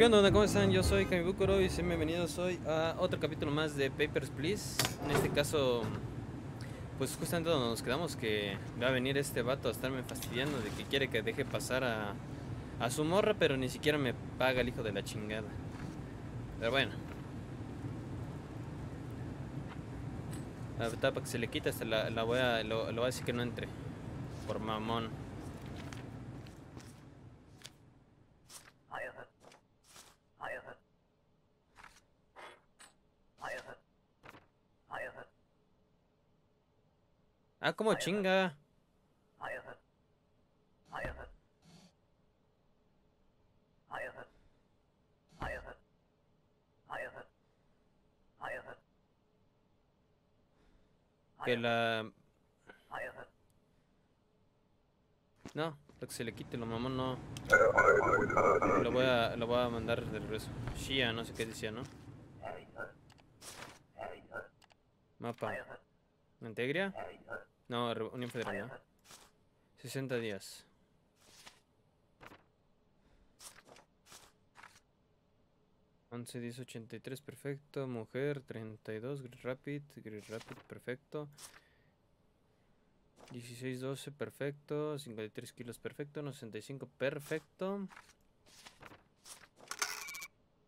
¿Qué onda? ¿Cómo están? Yo soy Kami Bukuro y sean bienvenidos hoy a otro capítulo más de Papers, Please. En este caso, pues justamente donde nos quedamos, que va a venir este vato a estarme fastidiando de que quiere que deje pasar a su morra, pero ni siquiera me paga el hijo de la chingada. Pero bueno, la tapa que se le quita, hasta lo voy a decir que no entre, por mamón. Ah, como chinga. Que la... No, lo que se le quite, lo mamón no. Lo voy a mandar de regreso. Shia, no sé qué decía, ¿no? Mapa. Antegria. No, Unión Federal, ¿no? 60 días. Once, 10, 83, perfecto. Mujer, 32, Grid Rapid, perfecto. 16, 12, perfecto. 53 kilos, perfecto. 65, perfecto.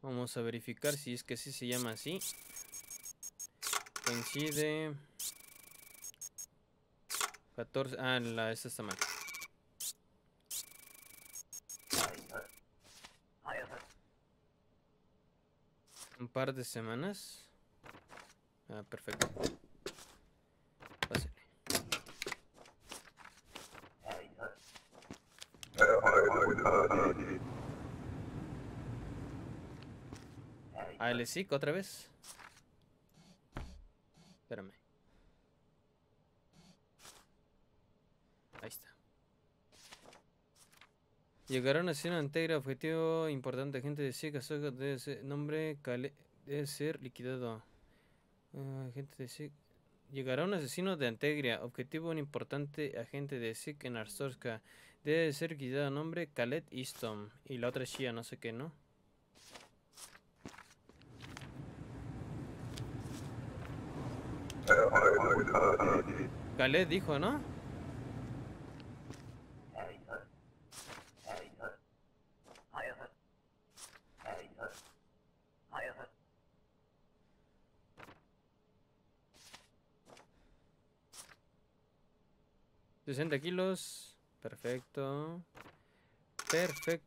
Vamos a verificar si es que sí se llama así. Coincide... 14, ah, esta está mal. Un par de semanas. Ah, perfecto. Pásale. Ah, el EZIC otra vez. Espérame. Ahí está. Llegaron a ser Antegria, objetivo importante. Gente de SIC, debe ser nombre, debe ser liquidado. Gente de SIC. Llegará un asesino de Antegria, objetivo un importante agente de SIC en Arstotzka. Debe ser liquidado, nombre, Kaled Easton. Y la otra Shia, no sé qué, ¿no? Kaled dijo, ¿no? $60 kilos, perfecto. Perfecto.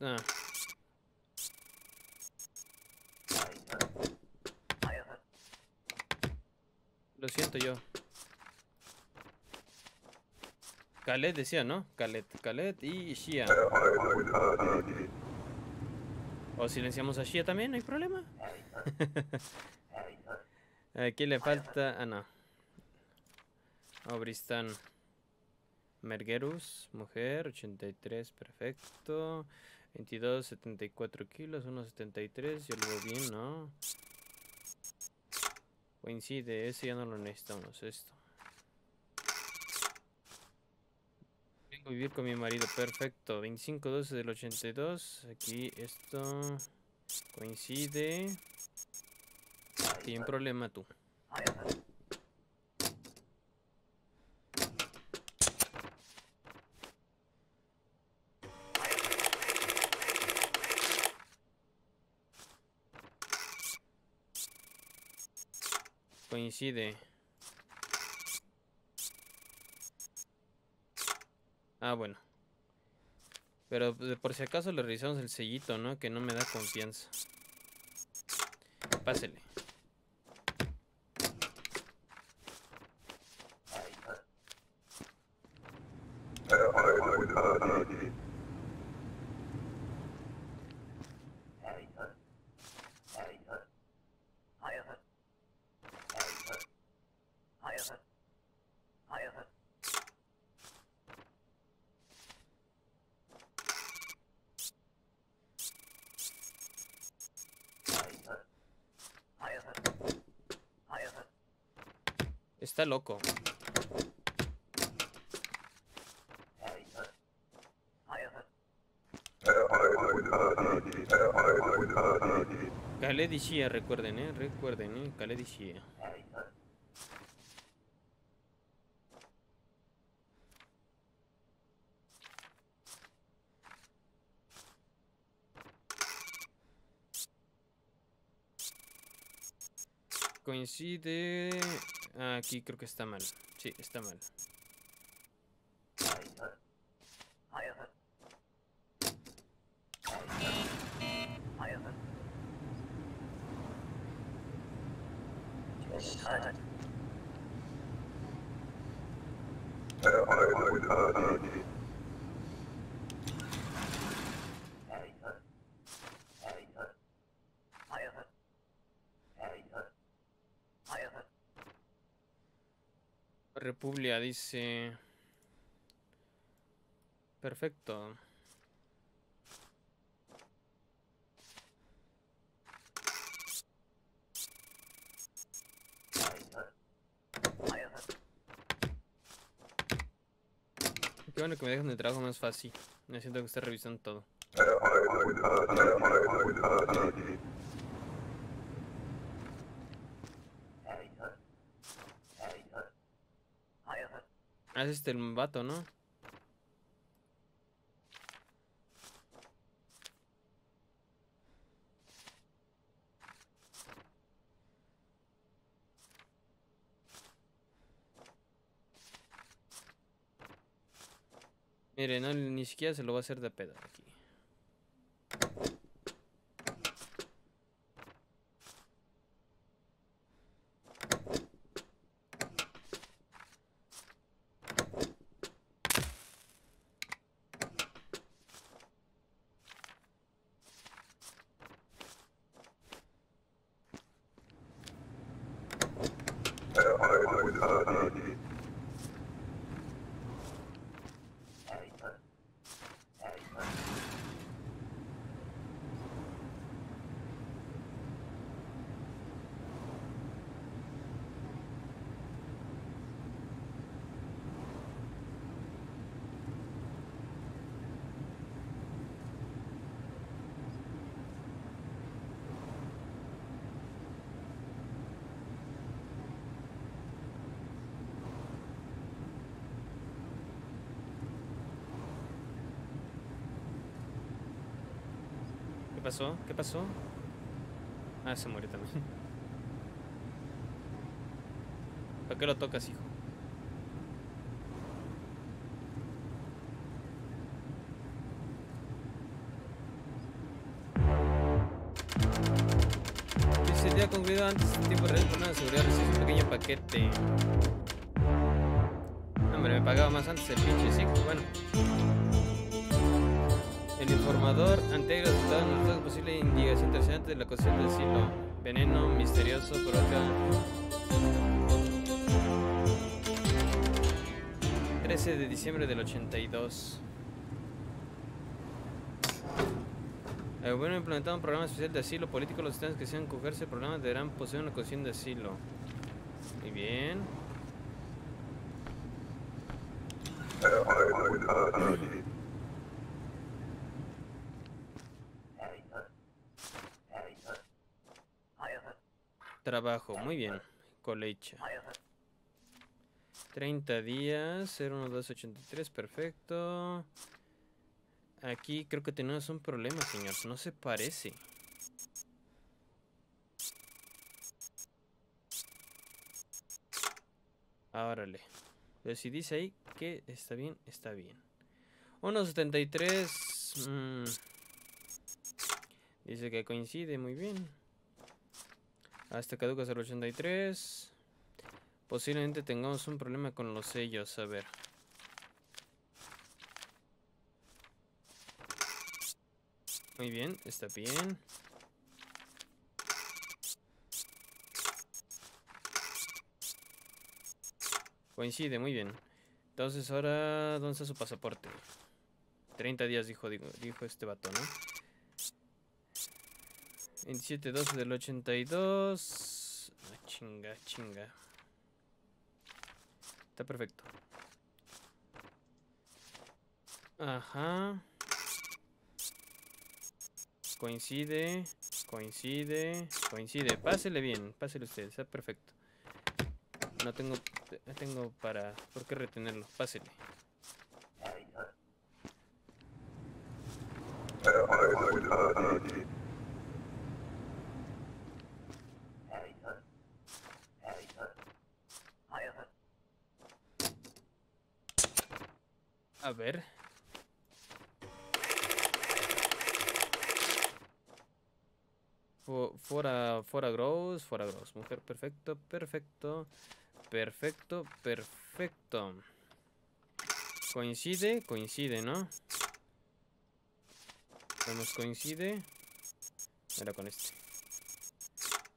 Ah. Lo siento yo. Kaled decía, ¿no? Kaled y Shia. O silenciamos a Shia también, no hay problema. Aquí le falta... Ah, no. Obristan. Mergerus, mujer, 83, perfecto. 22, 74 kilos, 1.73, yo lo veo bien, ¿no? Coincide, ese ya no lo necesitamos, esto. Vengo a vivir con mi marido, perfecto. 25, 12 del 82, aquí esto coincide. Sin problema tú. Coincide. Ah, bueno. Pero por si acaso le revisamos el sellito, ¿no? Que no me da confianza. Pásele. Está loco. Caledicia, recuerden, recuerden, Caledicia. Coincide... Ah, aquí creo que está mal. Sí, está mal. Publia dice... Perfecto. Qué bueno que me dejan el trabajo más fácil. Necesito que esté revisando todo. Ah, es este el vato, ¿no? Mire, no, ni siquiera se lo va a hacer de pedo aquí. ¿Qué pasó? ¿Qué pasó? Ah, se murió también. ¿Para qué lo tocas, hijo? Se había concluido antes en tiempo real con una seguridad, recibí un pequeño paquete. No, hombre, me pagaba más antes el pinche EZIC, bueno. El informador Antegria resultado en el caso posible indicación interesante de la cuestión del silo. Veneno misterioso por acá. 13 de diciembre del 82. El gobierno ha implementado un programa especial de asilo político. Los estados que sean cogerse programas deberán poseer una cuestión de asilo. Muy bien. Trabajo, muy bien, colecha. 30 días, 01283, perfecto. Aquí creo que tenemos un problema, señor, no se parece. Árale. Pero si dice ahí que está bien, está bien. 173. Dice que coincide, muy bien. Hasta caduca 083. Posiblemente tengamos un problema con los sellos. A ver. Muy bien, está bien. Coincide, muy bien. Entonces ahora, ¿dónde está su pasaporte? 30 días dijo este vato, ¿no? 27-12 del 82. Ah, chinga. Está perfecto. Ajá. Coincide, coincide, coincide. Pásele bien, pásele usted, está perfecto. No tengo para... ¿Por qué retenerlo? Pásele. A ver. Fora Gross, Fora Gross. Mujer, perfecto, perfecto. Perfecto, perfecto. Coincide, coincide, ¿no? Vamos, coincide. Era con este.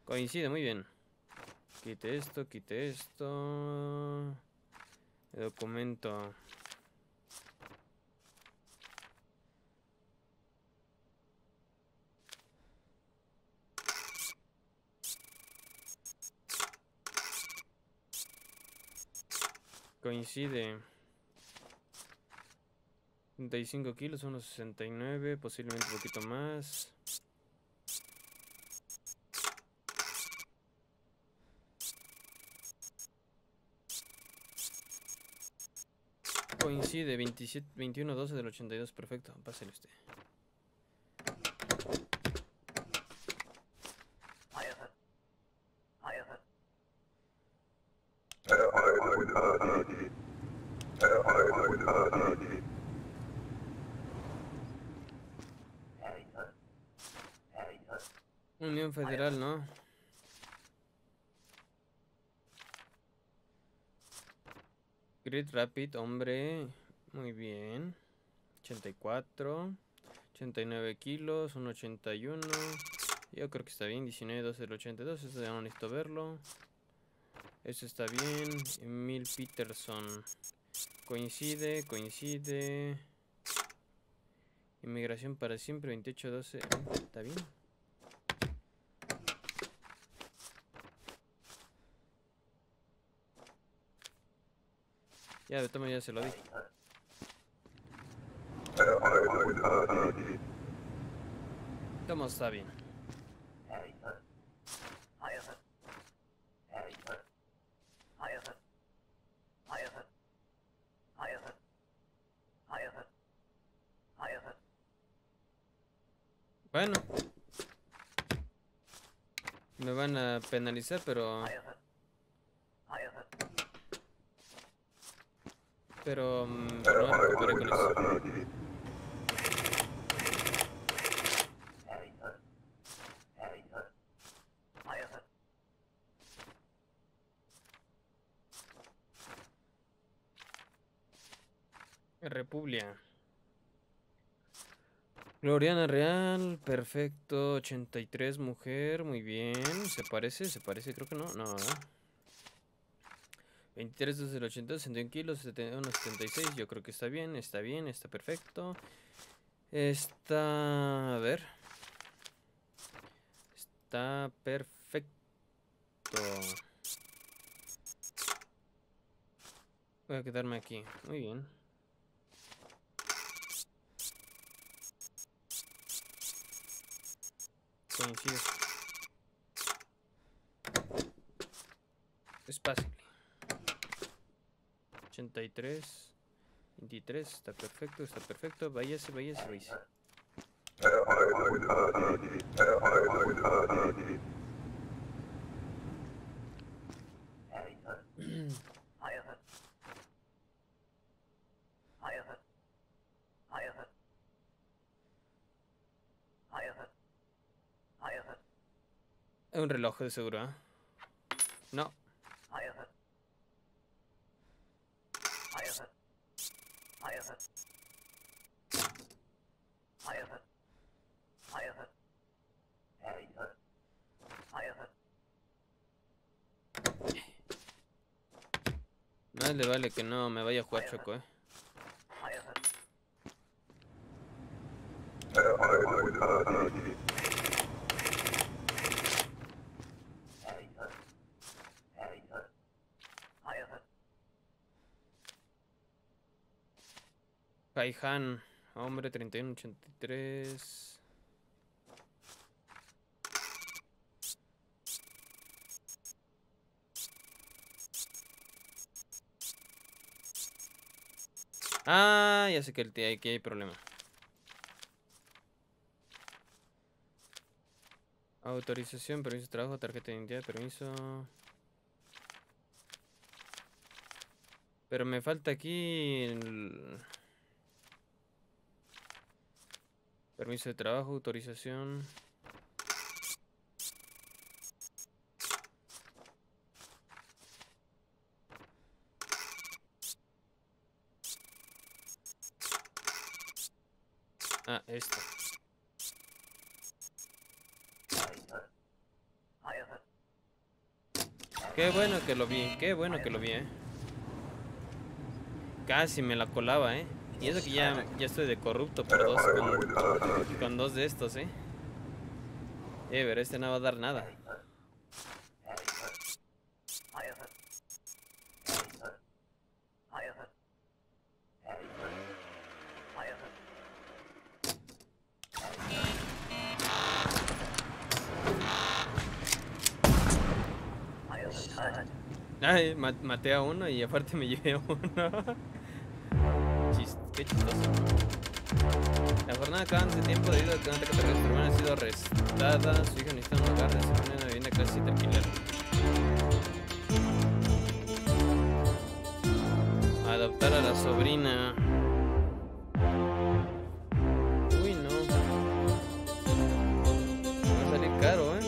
Coincide, muy bien. Quite esto, quite esto. El documento. Coincide. 35 kilos, unos 69, posiblemente un poquito más. Coincide, 27, 21, 12 del 82, perfecto, pásale usted. Unión Federal, ¿no? Grid Rapid, hombre. Muy bien. 84. 89 kilos. 181. Yo creo que está bien. 19, 12 del 82. Esto ya no necesito verlo. Esto está bien. Emil Peterson. Coincide, coincide. Inmigración para siempre. 28, 12. Está bien. Ya, de todas maneras se lo di. Toma, está bien. Bueno. Me van a penalizar, pero... Pero no recuperé con eso. Republia. Gloriana Real, perfecto. 83, mujer, muy bien. ¿Se parece? Creo que no. No, ¿verdad? 23, 12, 82, 61 kilos, 71, 76. Yo creo que está bien, está perfecto. Está... a ver. Está perfecto. Voy a quedarme aquí. Muy bien. Coincido. Es fácil. 83, 23, está perfecto, váyase. Es un reloj de seguro, ¿eh? No. Más le vale que no me vaya a jugar choco, ¿eh? Kaihan, hombre, 31, 83. Ah, ya sé que aquí hay problema. Autorización, permiso de trabajo, tarjeta de identidad, permiso. Pero me falta aquí el... permiso de trabajo, autorización. Ah, esto. Qué bueno que lo vi, eh. Casi me la colaba, eh. Y eso que ya estoy de corrupto por dos, con dos de estos, eh. Pero este no va a dar nada. Ay, maté a uno y aparte me llevé a uno. Qué chistoso. La jornada acaba antes de tiempo debido a que una tecata de su hermana ha sido arrestada. Su hija necesita un hogar, se pone en una vivienda clase 7 alquiler. Adoptar a la sobrina. Uy, no. Va a salir caro, eh.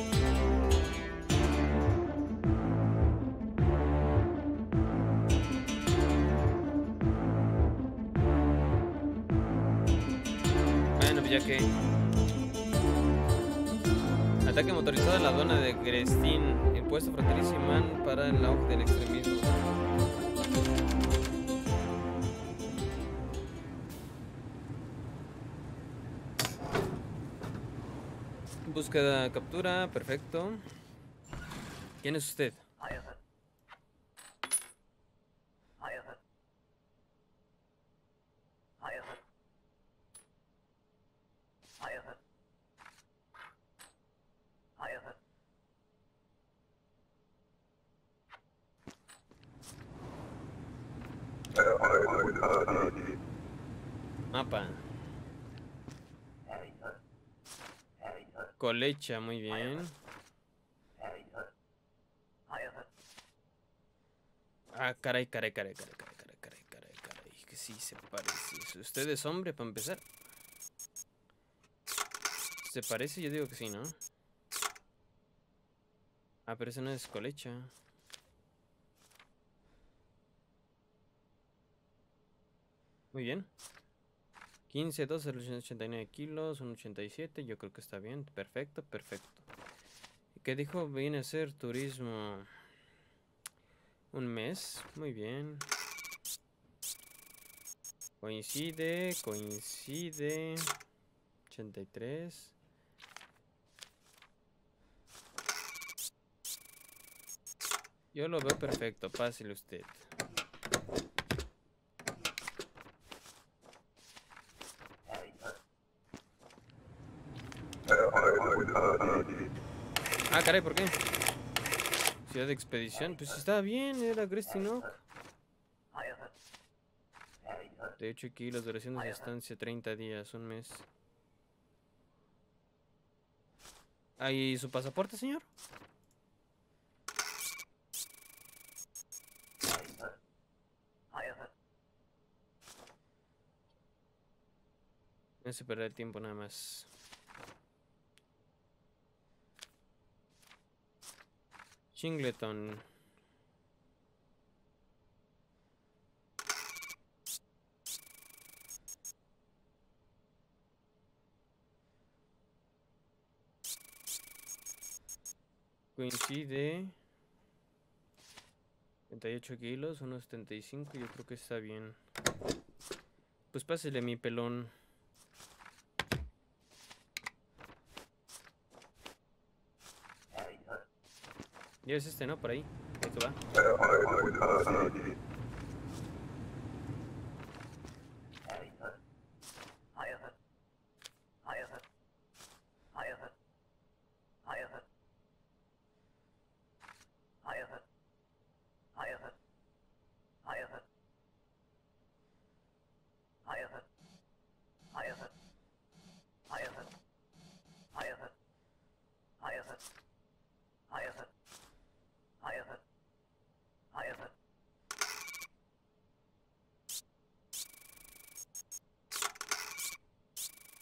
Ya que ataque motorizado a la aduana de Greystin, impuesto fronterizo imán para el auge del extremismo. Búsqueda, captura, perfecto. ¿Quién es usted? Mapa. Colecha, muy bien. Ah, caray. Que sí se parece. ¿Usted es hombre para empezar? ¿Se parece? Yo digo que sí, ¿no? Ah, pero eso no es colecha. Muy bien. 15, 12, 89 kilos, 1,87. Yo creo que está bien. Perfecto, perfecto. ¿Qué dijo? Viene a hacer turismo. Un mes. Muy bien. Coincide, 83. Yo lo veo perfecto. Pásele usted. Ah, caray, ¿por qué? Ciudad de expedición. Pues estaba bien, era Greystin. De 8 kilos, duración de estancia 30 días, un mes. ¿Ahí su pasaporte, señor? No se perderá el tiempo nada más. Chingleton. Coincide. 38 kilos, unos 75. Yo creo que está bien. Pues pásele mi pelón. Ya es este, ¿no? Por ahí. Esto va.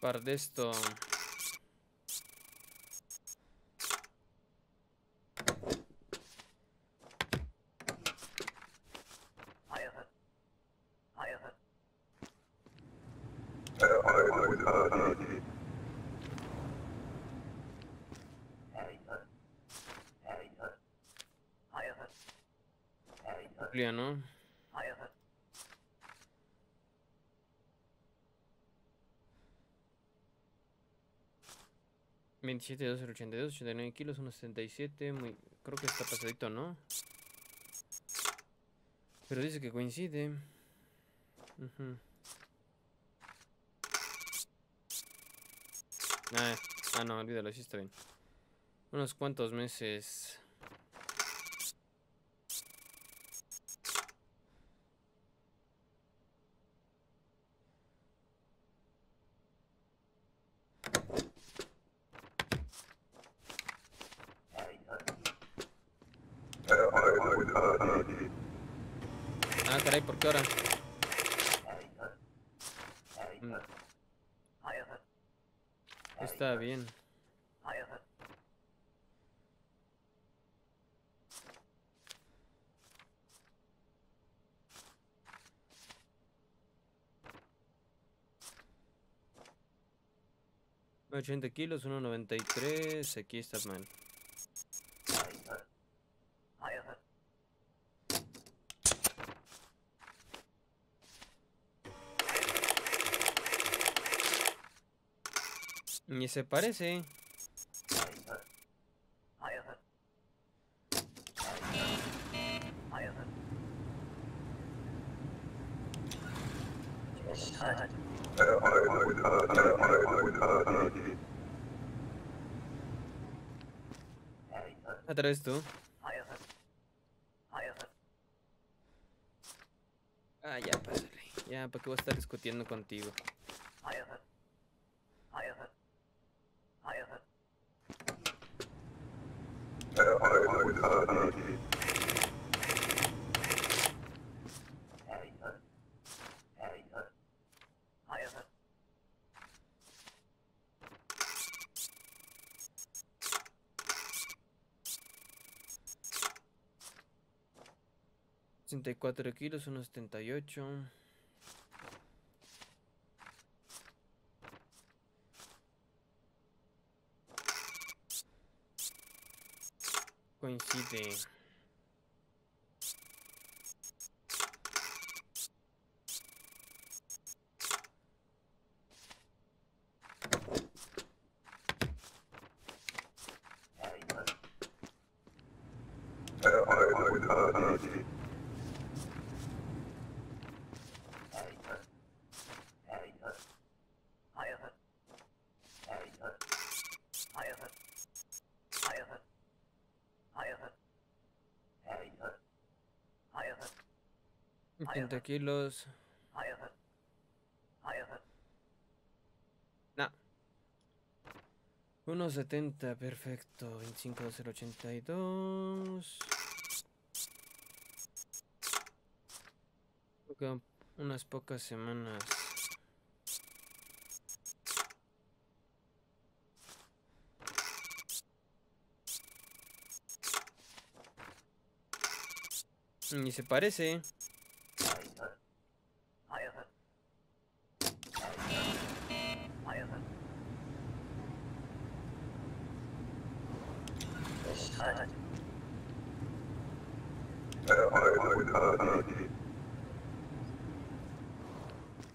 par de esto. ¿No? $27,282, 89 kilos, unos 77, muy... creo que está pasadito, ¿no? Pero dice que coincide. No, olvídalo, sí está bien. Unos cuantos meses... Está bien. $80 kilos, 1.93. Aquí está mal. Ni se parece. Atrás tú. Ah, ya, pásale. Ya, ¿para qué voy a estar discutiendo contigo? $64 kilos, unos 78. Coincide. $80 kilos. No. 1.70, perfecto. 25,082. Quedan unas pocas semanas. Ni se parece.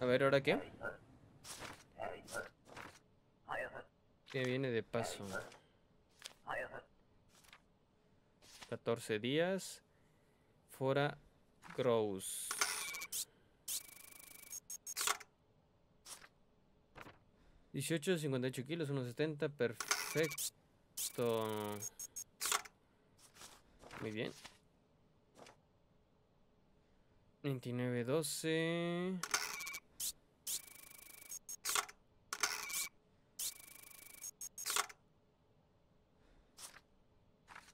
A ver, ¿ahora qué? Que viene de paso. 14 días. Fora Gross. $18, 58 kilos, 1.70. Perfecto. Muy bien. 29, 12.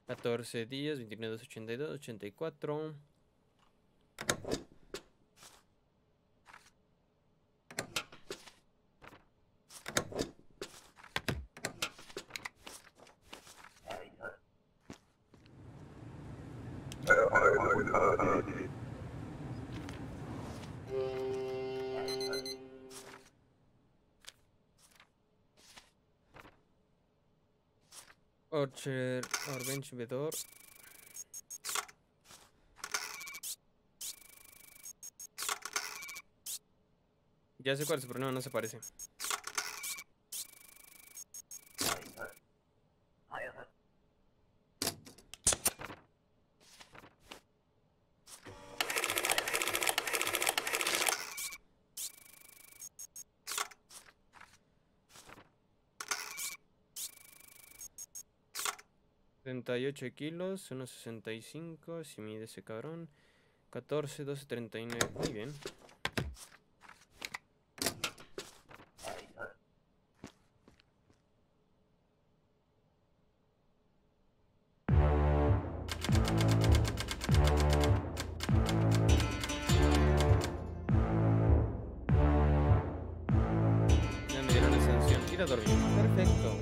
$14 días, 29,282, 84. Archer, Arvenge Beador. Ya sé cuál es, pero no se parece. kilos, 1.65, si mide ese cabrón. 14, 12, 39, muy bien. Ya me dieron la sanción, ir a dormir, perfecto.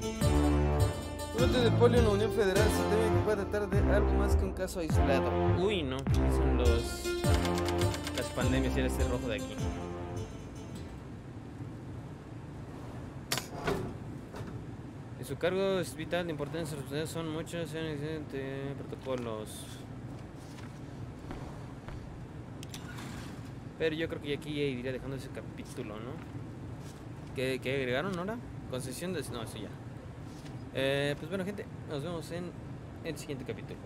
Brote de polio en la Unión Federal se teme que pueda tratar de algo más que un caso aislado. Uy, no, son las pandemias y este rojo de aquí. De su cargo es vital de importancia, las oportunidades son muchas en excelentes protocolos. Pero yo creo que aquí ya iría dejando ese capítulo, ¿no? ¿Qué agregaron ahora? Concesión de... no, eso ya. Pues bueno, gente, nos vemos en el siguiente capítulo.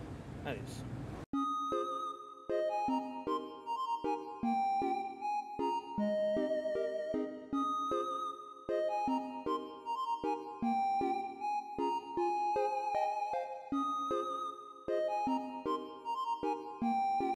Adiós.